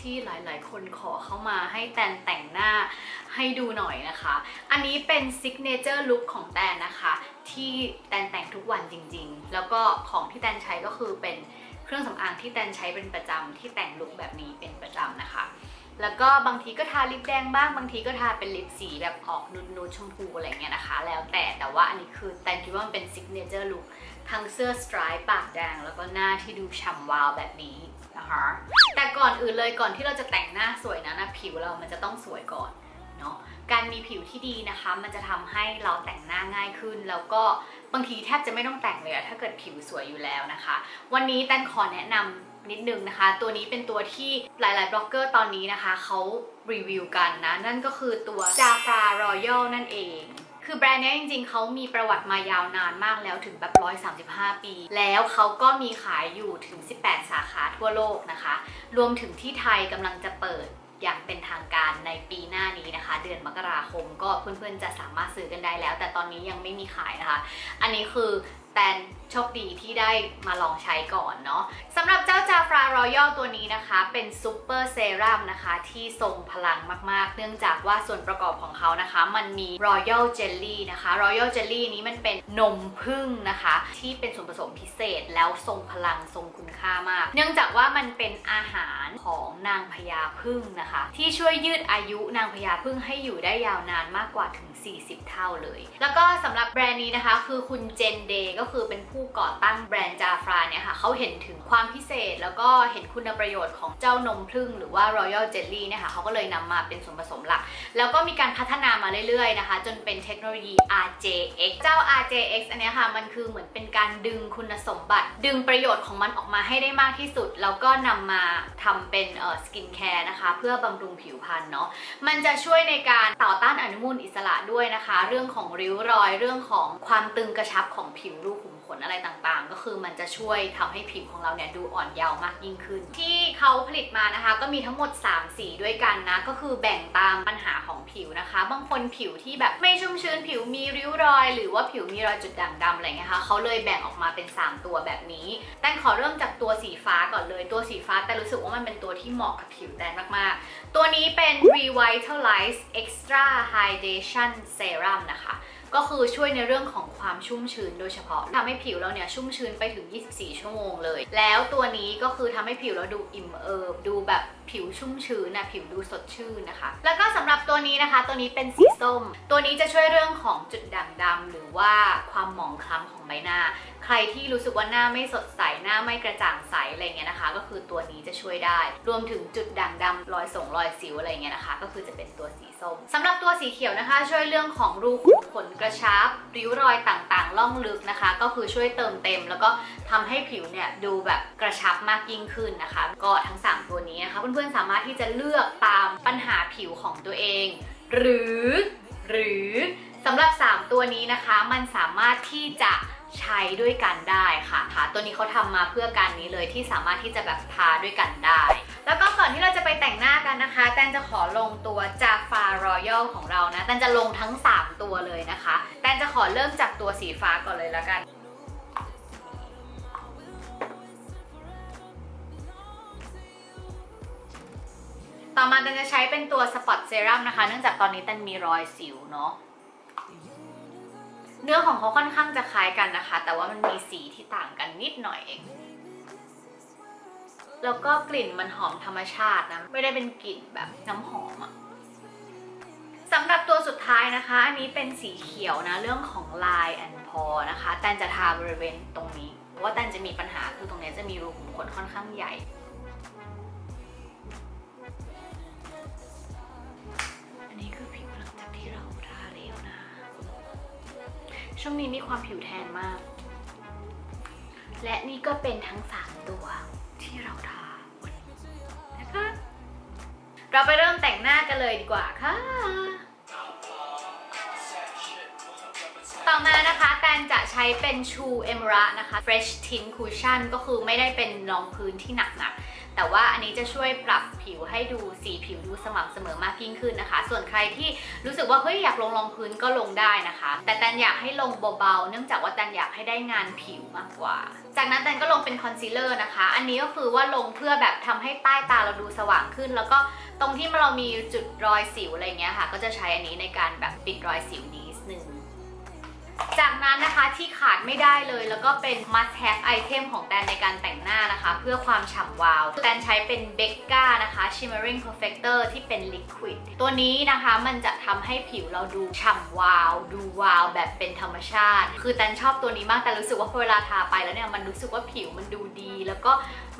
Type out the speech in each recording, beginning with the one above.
ที่หลายๆคนขอเข้ามาให้แตนแต่งหน้าให้ดูหน่อยนะคะอันนี้เป็นซิกเนเจอร์ลุคของแตนนะคะที่แตนแต่งทุกวันจริงๆแล้วก็ของที่แตนใช้ก็คือเป็นเครื่องสำอางที่แตนใช้เป็นประจำที่แต่งลุคแบบนี้เป็นประจำนะคะแล้วก็บางทีก็ทาลิปแดงบ้างบางทีก็ทาเป็นลิปสีแบบออกนูดๆชมพูอะไรเงี้ยนะคะแล้วแต่ว่าอันนี้คือแตนคิดว่ามันเป็นซิกเนเจอร์ลุคทั้งเสื้อสไตรป์ปากแดงแล้วก็หน้าที่ดูฉ่ำวาวแบบนี้นะคะแต่ก่อนอื่นเลยก่อนที่เราจะแต่งหน้าสวยนะผิวเรามันจะต้องสวยก่อนเนาะการมีผิวที่ดีนะคะมันจะทำให้เราแต่งหน้าง่ายขึ้นแล้วก็บางทีแทบจะไม่ต้องแต่งเลยถ้าเกิดผิวสวยอยู่แล้วนะคะวันนี้แตนขอแนะนำนิดนึงนะคะตัวนี้เป็นตัวที่หลายๆบล็อกเกอร์ตอนนี้นะคะเขารีวิวกันนะนั่นก็คือตัว Jafra Royal นั่นเองคือแบรนด์นี้จริงๆเขามีประวัติมายาวนานมากแล้วถึงแบบ135 ปีแล้วเขาก็มีขายอยู่ถึง18 สาขาทั่วโลกนะคะรวมถึงที่ไทยกำลังจะเปิดอย่างเป็นทางการในปีหน้านี้นะคะเดือนมกราคมก็เพื่อนๆจะสามารถซื้อกันได้แล้วแต่ตอนนี้ยังไม่มีขายนะคะอันนี้คือแตนโชคดีที่ได้มาลองใช้ก่อนเนาะสำหรับเจ้า Jafra Royal ตัวนี้นะคะเป็นซูเปอร์เซรั่มนะคะที่ทรงพลังมากๆเนื่องจากว่าส่วนประกอบของเขานะคะมันมี Royal Jelly นะคะ Royal Jelly นี้มันเป็นนมผึ้งนะคะที่เป็นส่วนผสมพิเศษแล้วทรงพลังทรงคุณค่ามากเนื่องจากว่ามันเป็นอาหารของนางพญาผึ้งนะคะที่ช่วยยืดอายุนางพญาผึ้งให้อยู่ได้ยาวนานมากกว่าถึง40 เท่าเลยแล้วก็สำหรับแบรนด์นี้นะคะคือคุณเจนเดย์ก็คือเป็นผู้ก่อตั้งแบรนด์ Jafra เนี่ยค่ะเขาเห็นถึงความพิเศษแล้วก็เห็นคุณประโยชน์ของเจ้านมผึ้งหรือว่า Royal Jelly เนี่ยค่ะเขาก็เลยนำมาเป็นส่วนผสมหลักแล้วก็มีการพัฒนามาเรื่อยๆนะคะจนเป็นเทคโนโลยี R J X เจ้า R J X อันนี้ค่ะมันคือเหมือนเป็นการดึงคุณสมบัติดึงประโยชน์ของมันออกมาให้ได้มากที่สุดแล้วก็นำมาทำเป็นสกินแคร์นะคะเพื่อบำรุงผิวพรรณเนาะมันจะช่วยในการต่อต้านอนุมูลอิสระด้วยนะคะเรื่องของริ้วรอยเรื่องของความตึงกระชับของผิวรูขุมขนอะไรต่างๆก็คือมันจะช่วยทำให้ผิวของเราเนี่ยดูอ่อนเยาว์มากยิ่งขึ้นที่เขาผลิตมานะคะก็มีทั้งหมด3 สีด้วยกันนะก็คือแบ่งตามปัญหาของผิวนะคะบางคนผิวที่แบบไม่ชุ่มชื้นผิวมีริ้วรอยหรือว่าผิวมีรอยจุดด่างดำอะไรเงี้ยค่ะเขาเลยแบ่งออกมาเป็น3 ตัวแบบนี้แตนขอเริ่มจากตัวสีฟ้าก่อนเลยตัวสีฟ้าแต่รู้สึกว่ามันเป็นตัวที่เหมาะกับผิวแตนมากๆตัวนี้เป็น Revitalize Extra Hydration Serum นะคะก็คือช่วยในเรื่องของความชุ่มชื้นโดยเฉพาะทำให้ผิวเราเนี่ยชุ่มชื้นไปถึง24 ชั่วโมงเลยแล้วตัวนี้ก็คือทำให้ผิวเราดูอิ่มเอิบดูแบบผิวชุ่มชื้นนะผิวดูสดชื่นนะคะแล้วก็สำหรับตัวนี้นะคะตัวนี้เป็นสีส้มตัวนี้จะช่วยเรื่องของจุดด่างดำหรือว่าความหมองคล้ำของใบหน้าใครที่รู้สึกว่าหน้าไม่สดใสหน้าไม่กระจ่างใสอะไรเงี้ยนะคะก็คือตัวนี้จะช่วยได้รวมถึงจุดด่างดำรอยสิวอะไรเงี้ยนะคะก็คือจะเป็นตัวสีส้มสำหรับตัวสีเขียวนะคะช่วยเรื่องของรูขุมขนกระชับริ้วรอยต่างๆล่องลึกนะคะก็คือช่วยเติมเต็มแล้วก็ทำให้ผิวเนี่ยดูแบบกระชับมากยิ่งขึ้นนะคะก็ทั้ง3ตัวนี้นะคะเพื่อนๆสามารถที่จะเลือกตามปัญหาผิวของตัวเองหรือสำหรับ3ตัวนี้นะคะมันสามารถที่จะใช้ด้วยกันได้ค่ะตัวนี้เขาทำมาเพื่อการนี้เลยที่สามารถที่จะแบบทาด้วยกันได้แล้วก็ก่อนที่เราจะไปแต่งหน้ากันนะคะแตนจะขอลงตัว Jafra Royal ของเรานะแตนจะลงทั้ง3ตัวเลยนะคะแตนจะขอเริ่มจากตัวสีฟ้าก่อนเลยแล้วกันต่อมาแตนจะใช้เป็นตัวสปอตเซรั่มนะคะเนื่องจากตอนนี้แตนมีรอยสิวเนาะเนื้อของเขาค่อนข้างจะคล้ายกันนะคะแต่ว่ามันมีสีที่ต่างกันนิดหน่อยเองแล้วก็กลิ่นมันหอมธรรมชาตินะไม่ได้เป็นกลิ่นแบบน้ำหอมอะสำหรับตัวสุดท้ายนะคะอันนี้เป็นสีเขียวนะเรื่องของลายแอนพอนะคะแตนจะทาบริเวณตรงนี้เพราะว่าแตนจะมีปัญหาคือตรงนี้จะมีรูขุมขนค่อนข้างใหญ่อันนี้คือผิวหลังจากที่เราทาแล้วนะช่วงนี้มีความผิวแทนมากและนี่ก็เป็นทั้ง3ตัวที่เราทาวันนี้นะคะเราไปเริ่มแต่งหน้ากันเลยดีกว่าค่ะต่อมานะคะแตนจะใช้เป็นชูเอมระนะคะ Fresh Tint Cushion ก็คือไม่ได้เป็นรองพื้นที่หนักๆ แต่ว่าอันนี้จะช่วยปรับผิวให้ดูสีผิวดูสม่ำเสมอมากยิ่งขึ้นนะคะส่วนใครที่รู้สึกว่าเฮ้ยอยากลงรองพื้นก็ลงได้นะคะแต่แตนอยากให้ลงเบาๆเนื่องจากว่าแตนอยากให้ได้งานผิวมากกว่าจากนั้นแตนก็ลงเป็นคอนซีลเลอร์นะคะอันนี้ก็คือว่าลงเพื่อแบบทำให้ใต้ตาเราดูสว่างขึ้นแล้วก็ตรงที่เรามีจุดรอยสิวอะไรเงี้ยค่ะก็จะใช้อันนี้ในการแบบปิดรอยสิวนิดนึงจากนั้นนะคะที่ขาดไม่ได้เลยแล้วก็เป็น must have item ของแตนในการแต่งหน้านะคะเพื่อความฉ่ำวาวแตนใช้เป็น Becca นะคะ Shimmering Perfecter ที่เป็น Liquid ตัวนี้นะคะมันจะทำให้ผิวเราดูฉ่ำวาวดูวาวแบบเป็นธรรมชาติคือแตนชอบตัวนี้มากแต่รู้สึกว่าพอเวลาทาไปแล้วเนี่ยมันรู้สึกว่าผิวมันดูดีแล้วก็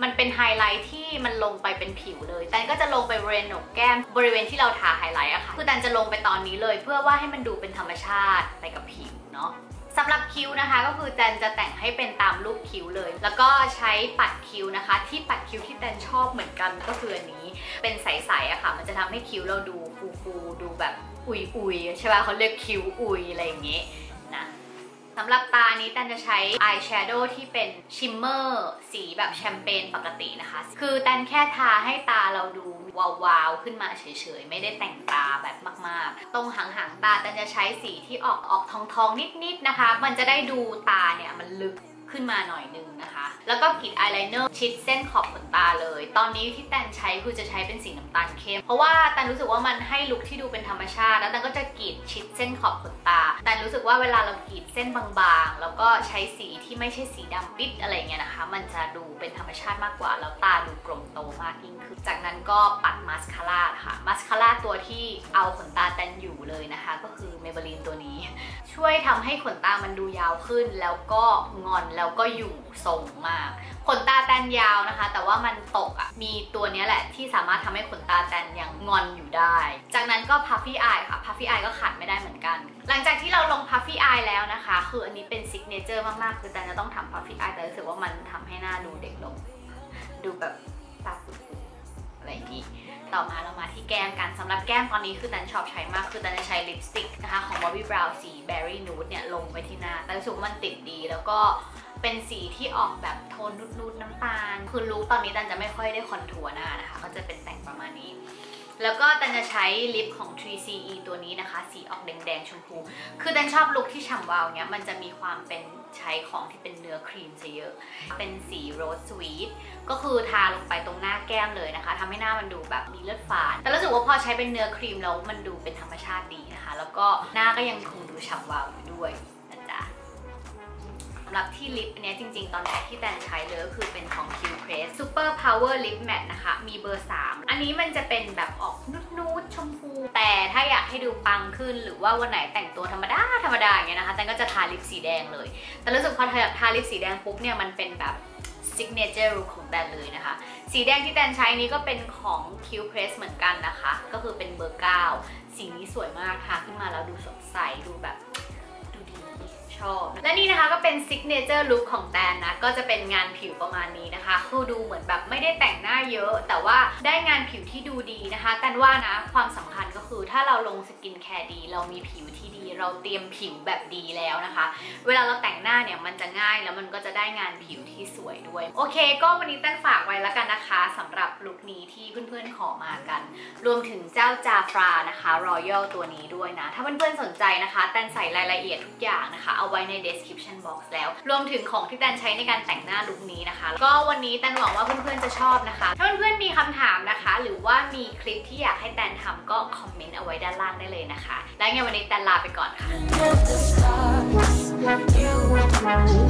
มันเป็นไฮไลท์ที่มันลงไปเป็นผิวเลยแตนก็จะลงไปบริเวณโหนกแก้มบริเวณที่เราทาไฮไลท์อะค่ะคือแตนจะลงไปตอนนี้เลยเพื่อว่าให้มันดูเป็นธรรมชาติไปกับผิวเนาะสำหรับคิ้วนะคะก็คือแตนจะแต่งให้เป็นตามรูปคิ้วเลยแล้วก็ใช้ปัดคิ้วนะคะที่ปัดคิ้วที่แตนชอบเหมือนกันก็คืออันนี้เป็นใสๆอะค่ะมันจะทำให้คิ้วเราดูฟูๆดูแบบอุยๆใช่ป่ะเขาเรียกคิ้วอุยอะไรอย่างเงี้ยนะสำหรับตานี้แตนจะใช้อายแชโดว์ที่เป็นชิมเมอร์สีแบบแชมเปญปกตินะคะคือแตนแค่ทาให้ตาเราดูวาวๆขึ้นมาเฉยๆไม่ได้แต่งตาแบบมากๆตรงหางๆตาแตนจะใช้สีที่ออกทองๆนิดๆนะคะมันจะได้ดูตาเนี่ยมันลึกขึ้นมาหน่อยนึงนะคะแล้วก็กรีดอายไลเนอร์ชิดเส้นขอบขนตาเลยตอนนี้ที่แตนใช้คือจะใช้เป็นสีน้ำตาลเข้มเพราะว่าแตนรู้สึกว่ามันให้ลุคที่ดูเป็นธรรมชาติแล้วแตนก็จะกรีดชิดเส้นขอบขนตาแตนรู้สึกว่าเวลาเรากรีดเส้นบางๆแล้วก็ใช้สีที่ไม่ใช่สีดำปิดอะไรเงี้ยนะคะมันจะดูเป็นธรรมชาติมากกว่าแล้วตาดูกลมโตมากยิ่งขึ้นจากนั้นก็ปัดมาสคาร่าค่ะมาสคาร่าตัวที่เอาขนตาแตนอยู่เลยนะคะก็คือเมเบลินตัวนี้ช่วยทำให้ขนตามันดูยาวขึ้นแล้วก็งอนแล้วก็อยู่ทรงมากขนตาแตนยาวนะคะแต่ว่ามันตกอ่ะมีตัวนี้แหละที่สามารถทำให้ขนตาแตนยังงอนอยู่ได้จากนั้นก็พัฟฟี่อายค่ะพัฟฟี่อายก็ขาดไม่ได้เหมือนกันหลังจากที่เราลงพัฟฟี่อายแล้วนะคะคืออันนี้เป็นซิกเนเจอร์มากๆคือแตนจะต้องทำพัฟฟี่อายแต่รู้สึกว่ามันทำให้หน้าดูเด็กลงดูแบบตาปุดอะไรอย่างนี้ต่อมาเรามาที่แก้มกันสำหรับแก้มตอนนี้คือแตนชอบใช้มากคือแตนจะใช้ลิปสติกนะคะของ Bobbi Brown สี Berry Nude เนี่ยลงไปที่หน้าแต่รู้สึกมันติดดีแล้วก็เป็นสีที่ออกแบบโทนนูดๆน้ำตาลคือลุคตอนนี้แตนจะไม่ค่อยได้คอนทัวร์หน้านะคะก็จะเป็นแต่งประมาณนี้แล้วก็แตนจะใช้ลิปของ 3CE ตัวนี้นะคะสีออกแดงๆชมพูคือแตนชอบลุคที่ฉ่ำวาวเนี่ยมันจะมีความเป็นใช้ของที่เป็นเนื้อครีมซะเยอะเป็นสีโรสสวีทก็คือทาลงไปตรงหน้าแก้มเลยนะคะทำให้หน้ามันดูแบบมีเลือดฝาดแต่รู้สึกว่าพอใช้เป็นเนื้อครีมแล้วมันดูเป็นธรรมชาติดีนะคะแล้วก็หน้าก็ยังคงดูฉ่ำวาวอยู่ด้วยนะจ๊ะสำหรับที่ลิปเนี่ยจริงๆตอนแรกที่แตนใช้เลยก็คือเป็นของ Qlcrest Super Power Lip Matte นะคะมีเบอร์3อันนี้มันจะเป็นแบบออกนูดๆชมพูแต่ถ้าอยากให้ดูปังขึ้นหรือว่าวันไหนแต่งตัวธรรมดาอย่างเงี้ยนะคะแตนก็จะทาลิปสีแดงเลยแต่รู้สึกพอทาลิปสีแดงปุ๊บเนี่ยมันเป็นแบบซิกเนเจอร์ของแตนเลยนะคะสีแดงที่แตนใช้นี้ก็เป็นของ Qlcrest เหมือนกันนะคะก็คือเป็นเบอร์9สีนี้สวยมากทาขึ้นมาแล้วดูสดใสดูแบบและนี่นะคะก็เป็นซิกเนเจอร์ลุคของแตนนะก็จะเป็นงานผิวประมาณนี้นะคะคือดูเหมือนแบบไม่ได้แต่งหน้าเยอะแต่ว่าได้งานผิวที่ดูดีนะคะแตนว่านะความสำคัญก็คือถ้าเราลงสกินแคร์ดีเรามีผิวที่ดีเราเตรียมผิวแบบดีแล้วนะคะเวลาเราแต่งหน้าเนี่ยมันจะง่ายแล้วมันก็จะได้งานผิวที่สวยด้วยโอเคก็วันนี้แตนฝากไว้แล้วกันนะคะสำหรับลุคนี้ที่เพื่อนๆขอมากันรวมถึงเจ้า Jafra นะคะ Royal ตัวนี้ด้วยนะถ้าเพื่อนๆสนใจนะคะแตนใส่รายละเอียดทุกอย่างนะคะเอาไว้ใน description box แล้วรวมถึงของที่แตนใช้ในการแต่งหน้าลุคนี้นะคะก็วันนี้แตนหวังว่าเพื่อนๆจะชอบนะคะถ้าเพื่อนๆมีคำถามนะคะหรือว่ามีคลิปที่อยากให้แตนทำก็คอมเมนต์เอาไว้ด้านล่างได้เลยนะคะและงั้นวันนี้แตนลาไปก่อนค่ะ